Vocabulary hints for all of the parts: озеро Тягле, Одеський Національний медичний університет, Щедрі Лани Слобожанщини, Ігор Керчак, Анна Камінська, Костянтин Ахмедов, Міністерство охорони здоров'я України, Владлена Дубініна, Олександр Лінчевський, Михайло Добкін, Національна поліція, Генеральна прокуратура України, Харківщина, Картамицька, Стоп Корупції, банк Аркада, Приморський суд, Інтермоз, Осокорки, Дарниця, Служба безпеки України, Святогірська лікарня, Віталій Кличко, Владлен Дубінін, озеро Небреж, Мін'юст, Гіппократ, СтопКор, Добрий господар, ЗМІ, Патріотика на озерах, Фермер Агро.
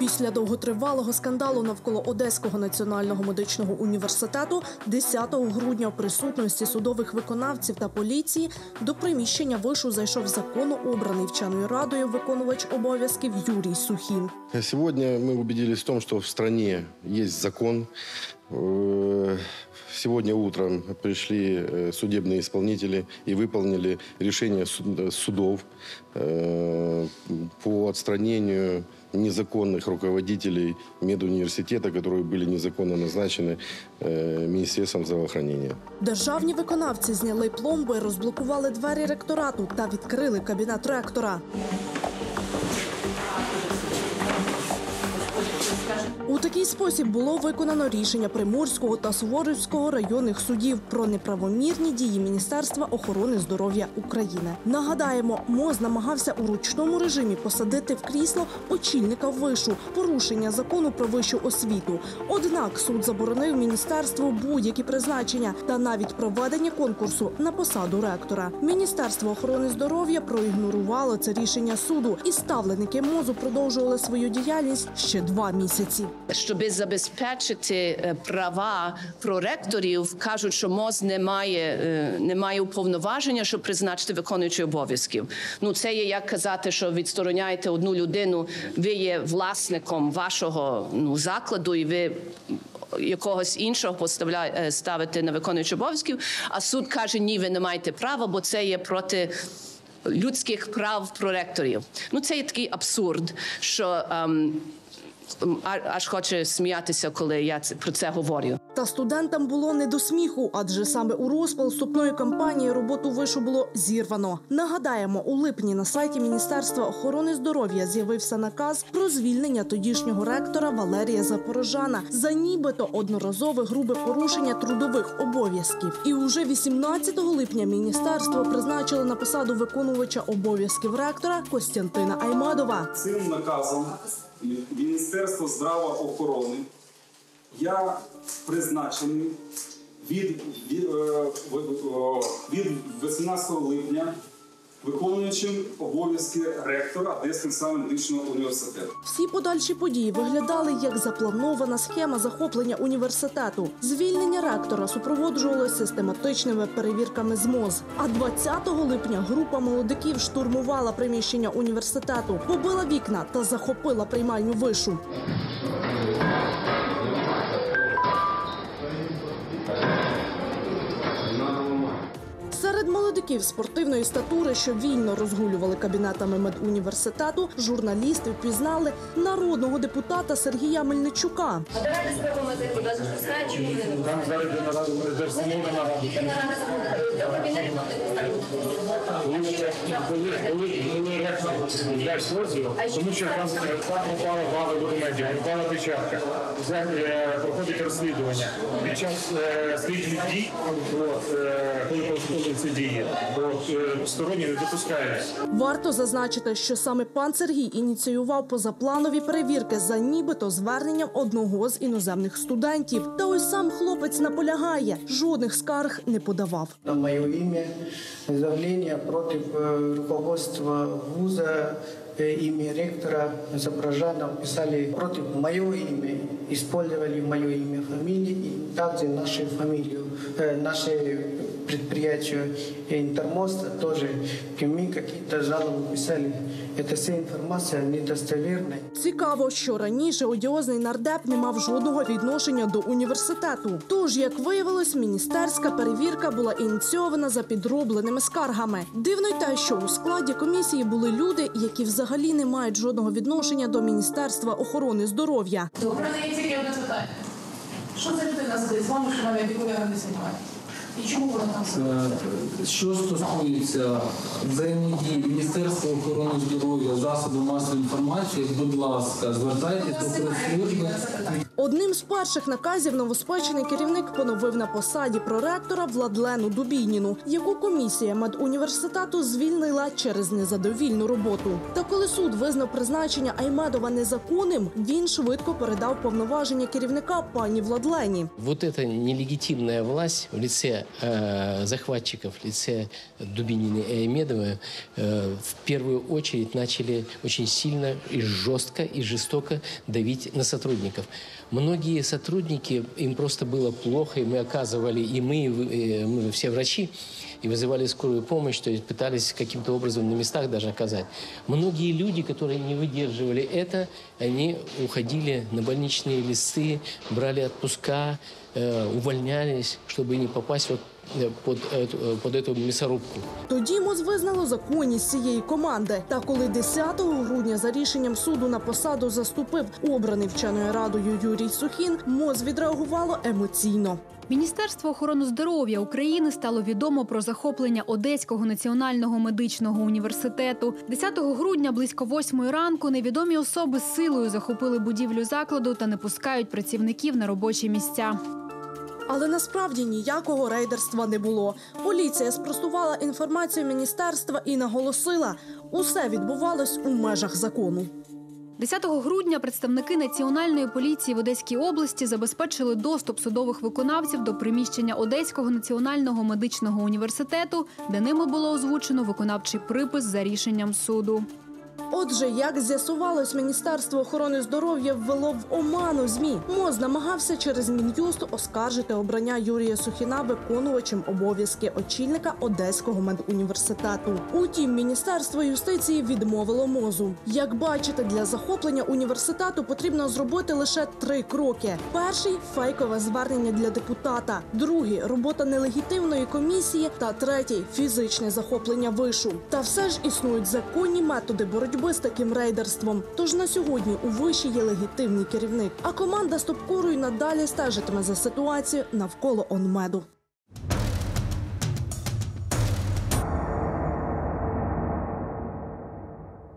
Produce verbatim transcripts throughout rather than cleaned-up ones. Після довготривалого скандалу навколо Одеського національного медичного університету десятого грудня у присутності судових виконавців та поліції до приміщення вишу зайшов законно обраний вченою радою виконувач обов'язків Юрій Сухін. Сьогодні ми убедились в тому, що в країні є закон. Сегодня утром пришли судебные исполнители и выполнили решение судов по отстранению незаконных руководителей медуниверситета, которые были незаконно назначены Міністерством здравоохранения. Державні виконавці зняли пломби, розблокували двері ректорату та відкрили кабінет ректора. У такий спосіб було виконано рішення Приморського та Суворівського районних судів про неправомірні дії Міністерства охорони здоров'я України. Нагадаємо, МОЗ намагався у ручному режимі посадити в крісло очільника вишу – порушення закону про вищу освіту. Однак суд заборонив міністерству будь-які призначення та навіть проведення конкурсу на посаду ректора. Міністерство охорони здоров'я проігнорувало це рішення суду, і ставленики МОЗу продовжували свою діяльність ще два місяці. Щоби забезпечити права проректорів, кажуть, що МОЗ не має, не має уповноваження, щоб призначити виконуючі обов'язків. Ну, це є як казати, що відстороняєте одну людину, ви є власником вашого ну, закладу і ви якогось іншого поставляє, ставите на виконуючі обов'язків, а суд каже, ні, ви не маєте права, бо це є проти людських прав проректорів. Ну, це є такий абсурд, що... Ем, Аж хоче сміятися, коли я про це говорю. Та студентам було не до сміху, адже саме у розпал вступної кампанії роботу вишу було зірвано. Нагадаємо, у липні на сайті Міністерства охорони здоров'я з'явився наказ про звільнення тодішнього ректора Валерія Запорожана за нібито одноразове грубе порушення трудових обов'язків. І уже вісімнадцятого липня міністерство призначило на посаду виконувача обов'язків ректора Костянтина Ахмедова. Цим наказом Міністерство здравоохорони я призначений від, від, від вісімнадцятого липня виконуючим обов'язки ректора Одеського національного медичного університету. Всі подальші події виглядали як запланована схема захоплення університету. Звільнення ректора супроводжувалося систематичними перевірками з МОЗ. А двадцятого липня група молодиків штурмувала приміщення університету, побила вікна та захопила приймальню вишу. Серед молодиків спортивної статури, що вільно розгулювали кабінетами медуніверситету, журналісти впізнали народного депутата Сергія Мельничука. А давайте спробуємо це, будь ласка, скажіть, чому не там зараз на раду розверснули на раду. Тому що там попала бали в медіа, попала печатка. Проходить розслідування. Під час слідчих дій, коли проходить ці дії, сторонні не допускають. Варто зазначити, що саме пан Сергій ініціював позапланові перевірки за нібито зверненням одного з іноземних студентів. Та ось сам хлопець наполягає, жодних скарг не подавав. На моє ім'я заявлення проти руководства вуза ім'я ректора Запорожана писали проти моєго ім'я, використовували моє ім'я, фамілію і також нашу фамілію, наше підприємство «Інтермоз» теж прямі якісь жалоби писали. Це вся інформація недостовірна. Цікаво, що раніше одіозний нардеп не мав жодного відношення до університету. Тож, як виявилось, міністерська перевірка була ініційована за підробленими скаргами. Дивно й те, що у складі комісії були люди, які взагалі не мають жодного відношення до Міністерства охорони здоров'я. Добре, є тільки одне питання. Що за людина сидить з вами, що навіть регулярно не знімає? І чому вона там сидить? Що стосується взаємодії Міністерства охорони здоров'я, засобів масової інформації, будь ласка, звертайтеся до прес-служби. Одним з перших наказів новоспечений керівник поновив на посаді проректора Владлену Дубініну, яку комісія медуніверситету звільнила через незадовільну роботу. Та коли суд визнав призначення Ахмедова незаконним, він швидко передав повноваження керівника пані Владлені. Вот эта нелегитимная власть в лице захватчиков в лице Дубинины и Ахмедова в первую очередь начали очень сильно и жестко, и жестоко давить на сотрудников. Многие сотрудники, им просто было плохо, и мы оказывали, и мы, и мы все врачи, и вызывали скорую помощь, то есть пытались каким-то образом на местах даже оказать. Многие люди, которые не выдерживали это, они уходили на больничные листы, брали отпуска, увольнялись, чтобы не попасть вот под, под цю місорубку. Тоді МОЗ визнало законність цієї команди. Та коли десятого грудня за рішенням суду на посаду заступив обраний вченою радою Юрій Сухін, МОЗ відреагувало емоційно. Міністерство охорони здоров'я України стало відомо про захоплення Одеського національного медичного університету. десятого грудня близько восьмої ранку невідомі особи з силою захопили будівлю закладу та не пускають працівників на робочі місця. Але насправді ніякого рейдерства не було. Поліція спростувала інформацію міністерства і наголосила – усе відбувалось у межах закону. десятого грудня представники Національної поліції в Одеській області забезпечили доступ судових виконавців до приміщення Одеського національного медичного університету, де ними було озвучено виконавчий припис за рішенням суду. Отже, як з'ясувалось, Міністерство охорони здоров'я ввело в оману ЗМІ. МОЗ намагався через Мін'юст оскаржити обрання Юрія Сухіна виконувачем обов'язки очільника Одеського медуніверситету. Утім, Міністерство юстиції відмовило МОЗу. Як бачите, для захоплення університету потрібно зробити лише три кроки. Перший – фейкове звернення для депутата. Другий – робота нелегітимної комісії. Та третій – фізичне захоплення вишу. Та все ж існують законні методи боротьби з таким рейдерством. Тож на сьогодні у виші є легітимний керівник. А команда «Стоп Кору» й надалі стежитиме за ситуацією навколо ОНМЕДу.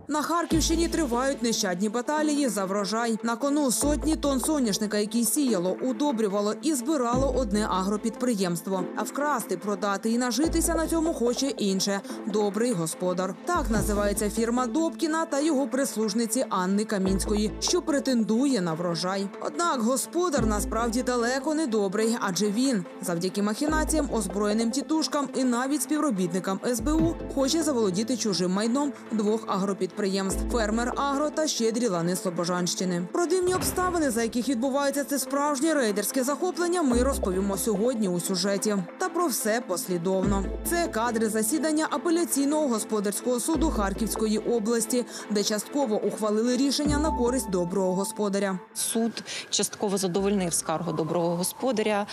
На Харківщині тривають нещадні баталії за врожай. На кону сотні тонн соняшника, який сіяло, удобрювало і збирало одне агропідприємство. А вкрасти, продати і нажитися на цьому хоче інше – «Добрий господар». Так називається фірма Добкіна та його прислужниці Анни Камінської, що претендує на врожай. Однак господар насправді далеко не добрий, адже він, завдяки махінаціям, озброєним тітушкам і навіть співробітникам ес бе у, хоче заволодіти чужим майном двох агропідприємств. «Фермер Агро» та «Щедрі Лани Слобожанщини». Про дивні обставини, за яких відбувається це справжнє рейдерське захоплення, ми розповімо сьогодні у сюжеті. Та про все послідовно. Це кадри засідання апеляційного господарського суду Харківської області, де частково ухвалили рішення на користь доброго господаря. Суд частково задовольнив скаргу доброго господаря,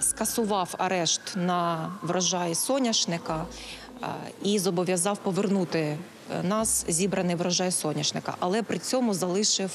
скасував арешт на врожай соняшника і зобов'язав повернути нас зібраний врожай соняшника, але при цьому залишив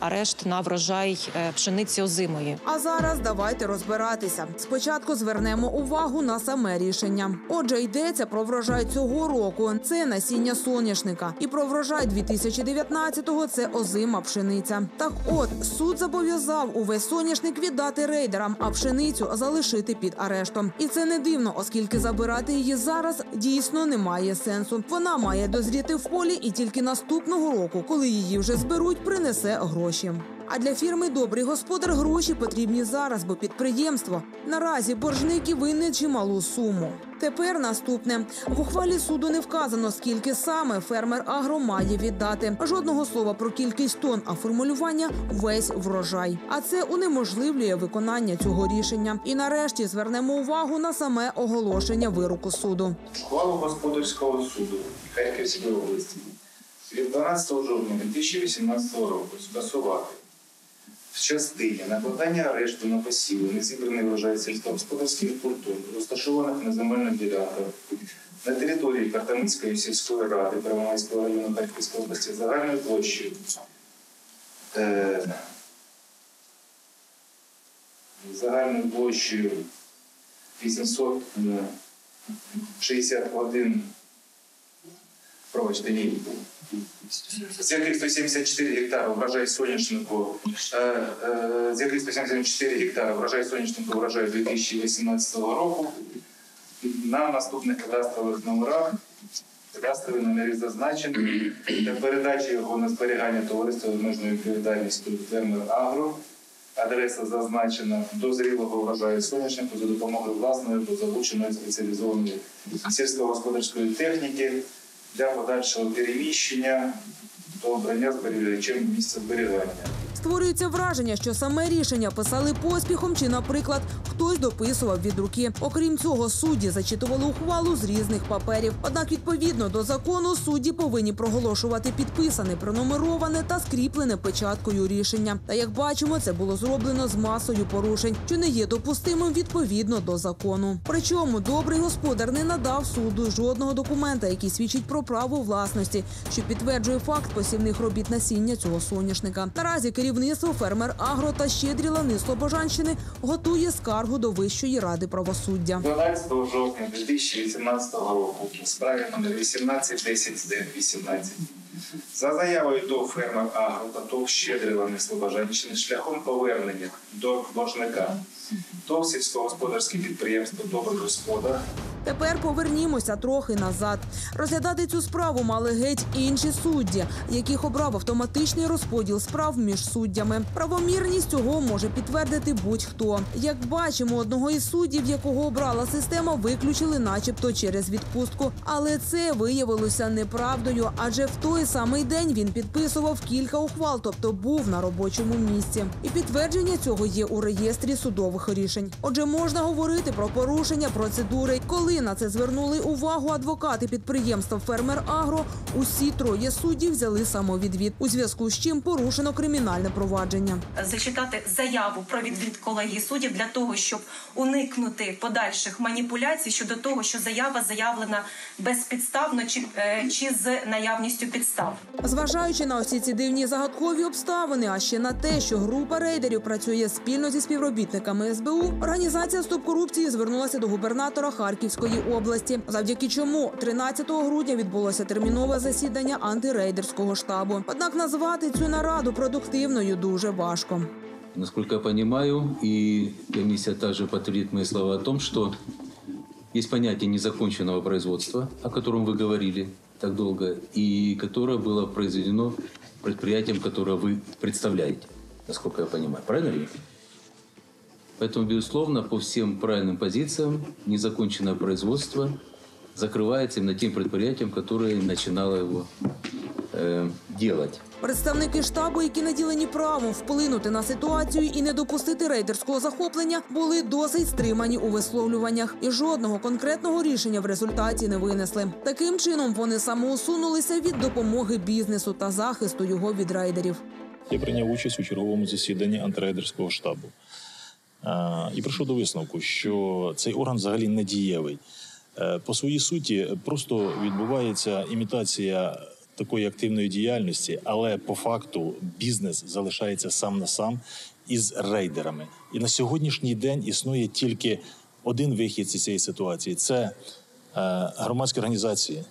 арешт на врожай пшениці озимої. А зараз давайте розбиратися. Спочатку звернемо увагу на саме рішення. Отже, йдеться про врожай цього року – це насіння соняшника. І про врожай дві тисячі дев'ятнадцятого – це озима пшениця. Так от, суд зобов'язав увесь соняшник віддати рейдерам, а пшеницю залишити під арештом. І це не дивно, оскільки забирати її зараз дійсно немає сенсу. Вона має дозріти в полі і тільки наступного року, коли її вже зберуть, принесе гроші. А для фірми «Добрий господар» гроші потрібні зараз, бо підприємство наразі боржники винне чималу суму. Тепер наступне. В ухвалі суду не вказано, скільки саме «Фермер Агро» має віддати. Жодного слова про кількість тонн, а формулювання – весь врожай. А це унеможливлює виконання цього рішення. І нарешті звернемо увагу на саме оголошення вироку суду. Ухвалу господарського суду Харківської області від дванадцятого жовтня дві тисячі вісімнадцятого року скасувати в частині накладання арешту на посіви незібраний врожай сільськогосподарських культур, розташованих на земельних ділянках на території Картамицької сільської ради Первомайського району Харківської області загальною площею е... загальною площею вісімсот шістдесят один пробачте, ні. З яких сто сімдесят чотири гектари врожай соняшнику, з яких сто сімдесят чотири гектари врожай соняшнику врожаю дві тисячі вісімнадцятого року, на наступних кадастрових номерах, кадастрові номери зазначені, для передачі його на зберігання товариства з обмеженою відповідальністю «Фермер Агро», Адреса зазначена дозрілого врожаю соняшнику за допомогою власної або залученої спеціалізованої сільськогосподарської техніки для подальшого переміщення та обрання зберігаючим місця зберігання. Створюється враження, що саме рішення писали поспіхом чи, наприклад, хтось дописував від руки. Окрім цього, судді зачитували ухвалу з різних паперів. Однак, відповідно до закону, судді повинні проголошувати підписане, пронумероване та скріплене печаткою рішення. Та, як бачимо, це було зроблено з масою порушень, що не є допустимим відповідно до закону. Причому добрий господар не надав суду жодного документа, який свідчить про право власності, що підтверджує факт посівних робіт насіння цього соняшника. Наразі керівництво Керівництво «Фермер Агро» та «Щедрі Лани Слобожанщини» готує скаргу до Вищої ради правосуддя. дванадцятого жовтня дві тисячі вісімнадцятого року у справі номер вісімнадцять тисяч сто вісімнадцять за заявою до «Фермер Агро» та ТОВ «Щедрі Лани Слобожанщини» шляхом повернення до боржника ТОВ «Сільськогосподарське підприємство Добрий господар». Тепер повернімося трохи назад. Розглядати цю справу мали геть інші судді, яких обрав автоматичний розподіл справ між суддями. Правомірність цього може підтвердити будь-хто. Як бачимо, одного із суддів, якого обрала система, виключили начебто через відпустку. Але це виявилося неправдою, адже в той самий день він підписував кілька ухвал, тобто був на робочому місці. І підтвердження цього є у реєстрі судових рішень. Отже, можна говорити про порушення процедури, коли на це звернули увагу адвокати підприємства «Фермер Агро», усі троє суддів взяли самовідвід, у зв'язку з чим порушено кримінальне провадження. Зачитати заяву про відвід колегії суддів для того, щоб уникнути подальших маніпуляцій щодо того, що заява заявлена безпідставно чи, чи з наявністю підстав. Зважаючи на усі ці дивні загадкові обставини, а ще на те, що група рейдерів працює спільно зі співробітниками ес бе у, організація «Стоп Корупції» звернулася до губернатора Харківського області, завдяки чому тринадцятого грудня відбулося термінове засідання антирейдерського штабу. Однак назвати цю нараду продуктивною дуже важко. Насколько я понимаю, и комиссия также подтвердит мои слова о том, что есть понятие незаконченного производства, о котором вы говорили так долго, и которое было произведено предприятием, которое вы представляете, насколько я понимаю. Правильно ли? Поэтому, безусловно, по всем правильным позициям незаконченное производство закрывается именно тем предприятием, которое начинало его э, делать. Представники штабу, які наділені правом вплинути на ситуацію і не допустити рейдерського захоплення, були досить стримані у висловлюваннях і жодного конкретного рішення в результаті не винесли. Таким чином вони самоусунулися від допомоги бізнесу та захисту його від рейдерів. Я прийняв участь у черговому засіданні антирейдерського штабу. І прийшов до висновку, що цей орган взагалі недієвий. По своїй суті, просто відбувається імітація такої активної діяльності, але по факту бізнес залишається сам на сам із рейдерами. І на сьогоднішній день існує тільки один вихід з цієї ситуації – це громадські організації,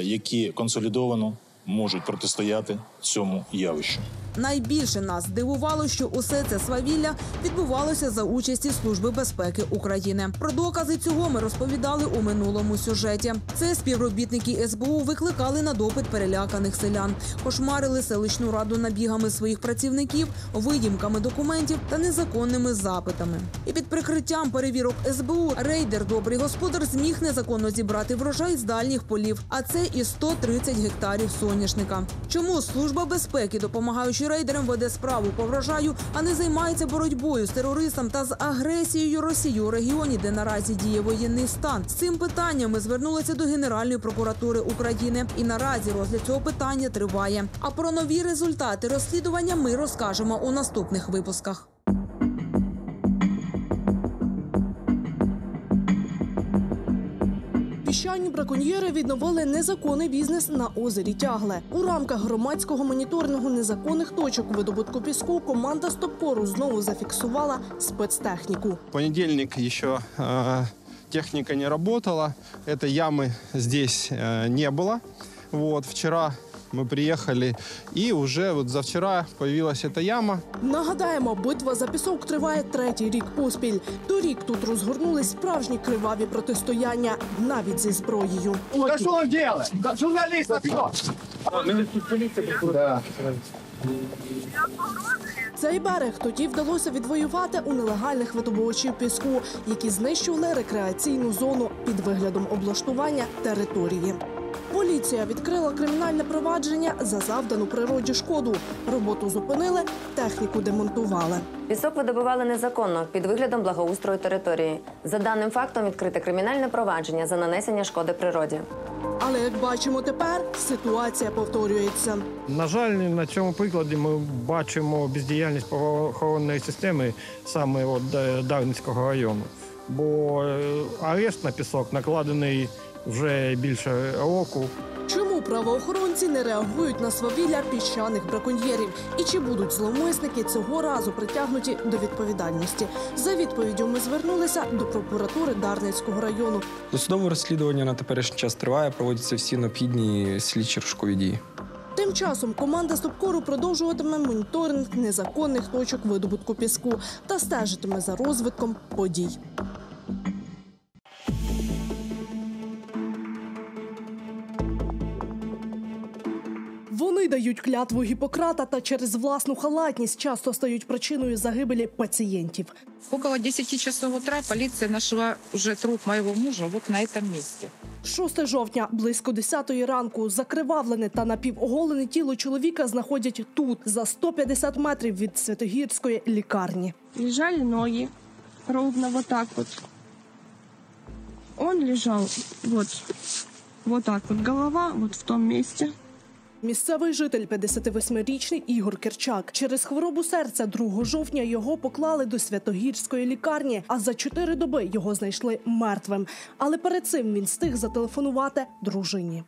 які консолідовано можуть протистояти цьому явищу. Найбільше нас здивувало, що усе це свавілля відбувалося за участі Служби безпеки України. Про докази цього ми розповідали у минулому сюжеті. Це співробітники ес бе у викликали на допит переляканих селян, кошмарили селищну раду набігами своїх працівників, виїмками документів та незаконними запитами. І під прикриттям перевірок ес бе у рейдер «Добрий господар» зміг незаконно зібрати врожай з дальніх полів, а це і сто тридцять гектарів соняшника. Чому Служба безпеки, допомагаючи рейдерам, веде справу по врожаю, а не займається боротьбою з тероризмом та з агресією Росії у регіоні, де наразі діє воєнний стан? З цим питанням ми звернулися до Генеральної прокуратури України. І наразі розгляд цього питання триває. А про нові результати розслідування ми розкажемо у наступних випусках. Піщані браконьєри відновили незаконний бізнес на озері Тягле. У рамках громадського моніторингу незаконних точок видобутку піску команда «Стопкору» знову зафіксувала спецтехніку. Понедельник ще э, техніка не працювала, цієї ями здесь э, не було. Вот, вчора ми приїхали і вже вот завчора з'явилася ця яма. Нагадаємо, битва за пісок триває третій рік поспіль. Торік тут розгорнулись справжні криваві протистояння, навіть зі зброєю. Та що ви робите? Журналіст, що? Ми тут поліція приходить. Цей берег тоді вдалося відвоювати у нелегальних видобувачів піску, які знищували рекреаційну зону під виглядом облаштування території. Поліція відкрила кримінальне провадження за завдану природі шкоду. Роботу зупинили, техніку демонтували. Пісок видобували незаконно, під виглядом благоустрою території. За даним фактом відкрите кримінальне провадження за нанесення шкоди природі. Але, як бачимо тепер, ситуація повторюється. На жаль, на цьому прикладі ми бачимо бездіяльність правоохоронної системи саме от Дарницького району. Бо арешт на пісок накладений вже більше року. Чому правоохоронці не реагують на свавілля піщаних браконьєрів? І чи будуть зловмисники цього разу притягнуті до відповідальності? За відповіддю ми звернулися до прокуратури Дарницького району. Досудове розслідування на теперішній час триває, проводяться всі необхідні слідчі розшукові дії. Тим часом команда «Стопкору» продовжуватиме моніторинг незаконних точок видобутку піску та стежитиме за розвитком подій. Вони дають клятву Гіппократа та через власну халатність часто стають причиною загибелі пацієнтів. Около десяти часов утра поліція знайшла вже труп моєго мужа от на цьому місці. шостого жовтня близько десятої ранку закривавлене та напівоголене тіло чоловіка знаходять тут, за сто п'ятдесят метрів від Святогірської лікарні. Лежали ноги ровно вот так вот. Он лежал вот, вот так вот, голова вот в том месте. Місцевий житель, п'ятдесятивосьмирічний Ігор Керчак. Через хворобу серця другого жовтня його поклали до Святогірської лікарні, а за чотири доби його знайшли мертвим. Але перед цим він встиг зателефонувати дружині.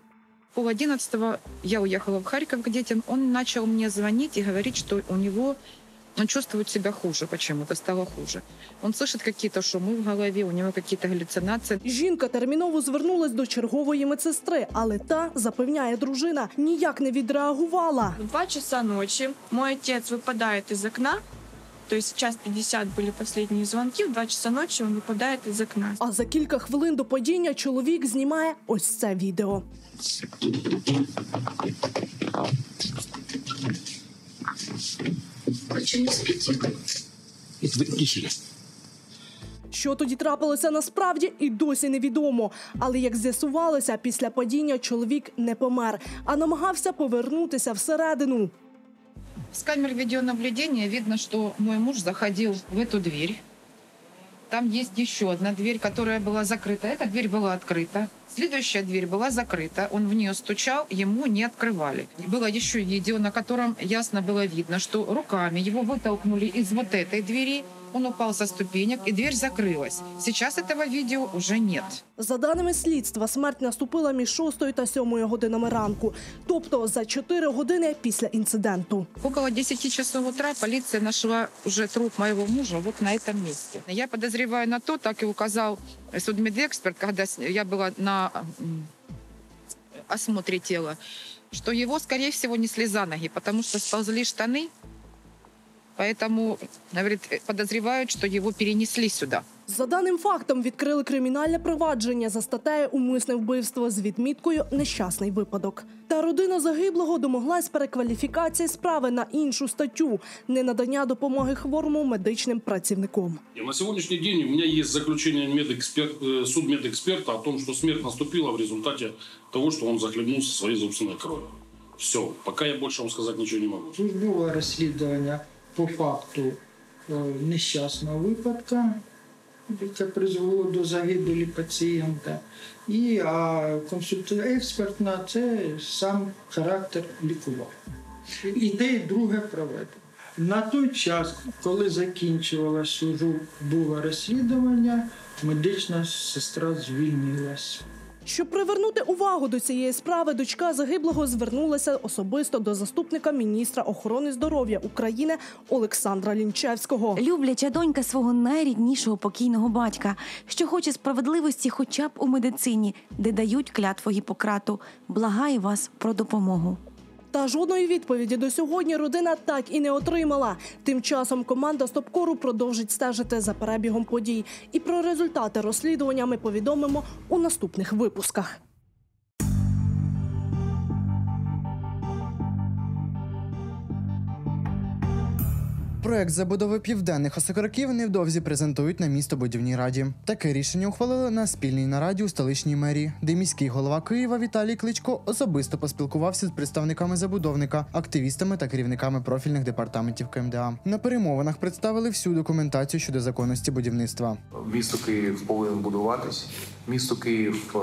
Пол одинадцятого я уїхала в Харків к дітям. Він почав мені дзвонити і говорити, що у нього... Он чувствует себя хуже почему-то, стало хуже. Он слышит какие-то шумы в голове, у него какие-то галлюцинации. Жінка терміново звернулась до чергової медсестри, але та, запевняє дружина, ніяк не відреагувала. В два часа ночи мой отец выпадает из окна, то есть час пятьдесят были последние звонки, в два часа ночи он выпадает из окна. А за кілька хвилин до падіння чоловік знімає ось це відео. Що тоді трапилося насправді, і досі невідомо. Але, як з'ясувалося, після падіння чоловік не помер, а намагався повернутися всередину. З камер відеонаблюдення видно, що мій муж заходив в цю двері. Там є ще одна двері, яка була закрита. Ця двері була відкрита. Следующая дверь была закрыта, он в нее стучал, ему не открывали. Было еще видео, на котором ясно было видно, что руками его вытолкнули из вот этой двери, он упал со ступенек и дверь закрылась. Сейчас этого видео уже нет. За даними слідства, смерть наступила між шостою та сьомою годинами ранку, тобто за чотири години після інциденту. Около десяти часов утра поліція знайшла вже труп моєго мужа вот на цьому місці. Я підозрюю на то, так і указав судмедексперт, коли я була на осмотрі тіла, що його, скоріше всього, несли за ноги, тому що сползли штани. Поэтому, говорит, подозревают, что его перенесли сюда. За даним фактом відкрили кримінальне провадження за статтею «Умисне вбивство» з відміткою «Нещасний випадок». Та родина загиблого домоглась перекваліфікації справи на іншу статтю – ненадання допомоги хворому медичним працівникам. На сьогоднішній день у мене є заключення судмедексперта о тому, що смерть наступила в результаті того, що він захлебнувся своєю собственною кров'ю. Все, поки я більше вам сказати нічого не можу. Службове розслідування по факту нещасного випадка, яке призвело до загибелі пацієнта, і консультант-експертна – це сам характер лікування. І те, і друге проведено. На той час, коли закінчувалося службове розслідування, медична сестра звільнилася. Щоб привернути увагу до цієї справи, дочка загиблого звернулася особисто до заступника міністра охорони здоров'я України Олександра Лінчевського. Любляча донька свого найріднішого покійного батька, що хоче справедливості хоча б у медицині, де дають клятву Гіппократу. Благаю вас про допомогу. Та жодної відповіді до сьогодні родина так і не отримала. Тим часом команда «Стопкору» продовжить стежити за перебігом подій. І про результати розслідування ми повідомимо у наступних випусках. Проект забудови південних осокороків невдовзі презентують на містобудівній раді. Таке рішення ухвалили на спільній нараді у столичній мерії, де міський голова Києва Віталій Кличко особисто поспілкувався з представниками забудовника, активістами та керівниками профільних департаментів КМДА. На перемовинах представили всю документацію щодо законності будівництва. Місто Київ повинен будуватись, місто Київ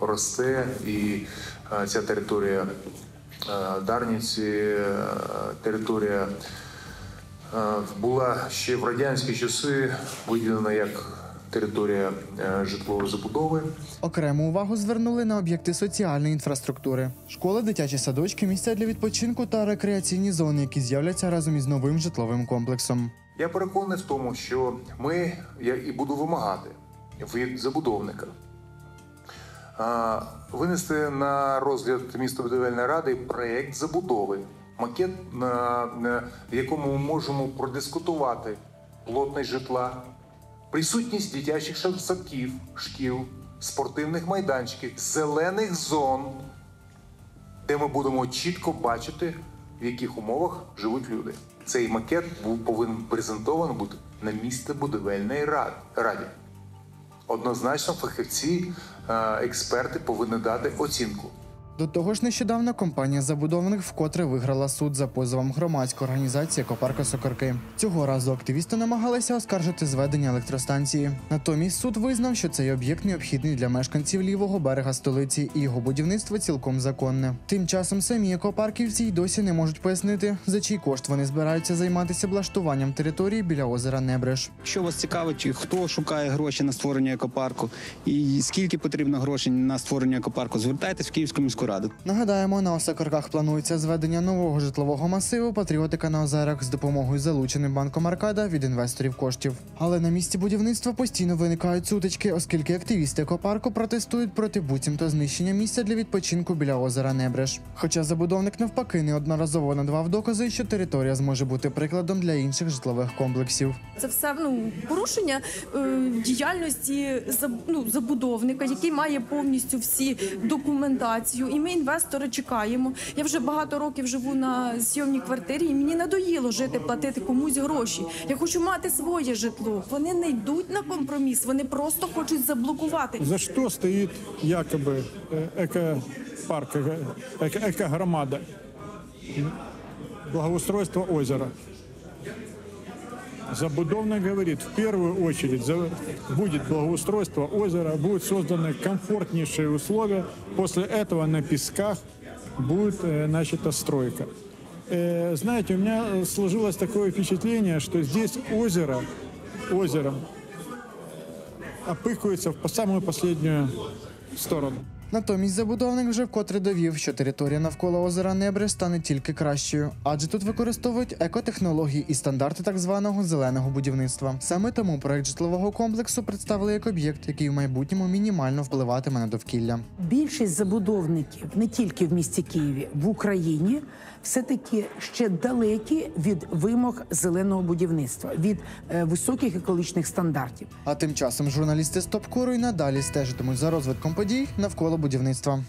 росте, і ця територія Дарниці, територія була ще в радянські часи виділена як територія житлової забудови. Окрему увагу звернули на об'єкти соціальної інфраструктури. Школи, дитячі садочки, місця для відпочинку та рекреаційні зони, які з'являться разом із новим житловим комплексом. Я переконаний в тому, що ми, я і буду вимагати від забудовника, винести на розгляд містобудівельної ради проєкт забудови, макет, на якому ми можемо продискутувати плотність житла, присутність дитячих садків, шкіл, спортивних майданчиків, зелених зон, де ми будемо чітко бачити, в яких умовах живуть люди. Цей макет був повинен презентований бути на містобудівельній раді. Однозначно фахівці, експерти повинні дати оцінку. До того ж, нещодавно компанія-забудовник вкотре виграла суд за позовом громадської організації «Екопарк Осокорки». Цього разу активісти намагалися оскаржити зведення електростанції. Натомість суд визнав, що цей об'єкт необхідний для мешканців лівого берега столиці і його будівництво цілком законне. Тим часом самі екопарківці й досі не можуть пояснити, за чий кошт вони збираються займатися облаштуванням території біля озера Небреж. Що вас цікавить, хто шукає гроші на створення екопарку і скільки потрібно грошей на створення екопарку, звертайтесь в Київську міську раду. Нагадаємо, на Осокорках планується зведення нового житлового масиву «Патріотика на озерах» з допомогою залученим банком Аркада від інвесторів коштів. Але на місці будівництва постійно виникають сутички, оскільки активісти екопарку протестують проти буцімто знищення місця для відпочинку біля озера Небреж. Хоча забудовник навпаки неодноразово надавав докази, що територія зможе бути прикладом для інших житлових комплексів. Це все ну, порушення е, діяльності ну, забудовника, який має повністю всі документацію. І ми, інвестори, чекаємо. Я вже багато років живу на зйомній квартирі, і мені надоїло жити, платити комусь гроші. Я хочу мати своє житло. Вони не йдуть на компроміс, вони просто хочуть заблокувати. За що стоїть, якоби, екопарк, екогромада? Благоустройство озера. Забудовник говорит, в первую очередь будет благоустройство озера, будут созданы комфортнейшие условия. После этого на песках будет начата стройка. Знаете, у меня сложилось такое впечатление, что здесь озеро, озером опыкуется в самую последнюю сторону. Натомість забудовник вже вкотре довів, що територія навколо озера Небреж стане тільки кращою, адже тут використовують екотехнології і стандарти так званого «зеленого будівництва». Саме тому проект житлового комплексу представили як об'єкт, який в майбутньому мінімально впливатиме на довкілля. Більшість забудовників не тільки в місті Києві, в Україні все-таки ще далекі від вимог «зеленого будівництва», від високих екологічних стандартів. А тим часом журналісти «Стоп Кору» й надалі стежитимуть за розвитком подій навколо будівництва.